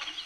down.